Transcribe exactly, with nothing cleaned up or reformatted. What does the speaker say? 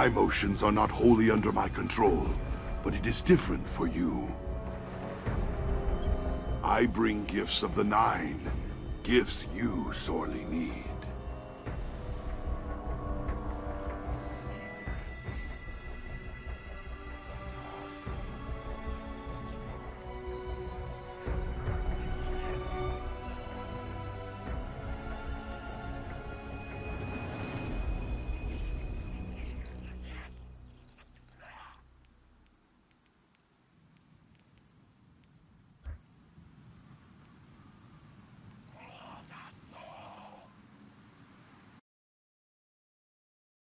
My motions are not wholly under my control, but it is different for you. I bring gifts of the Nine, gifts you sorely need.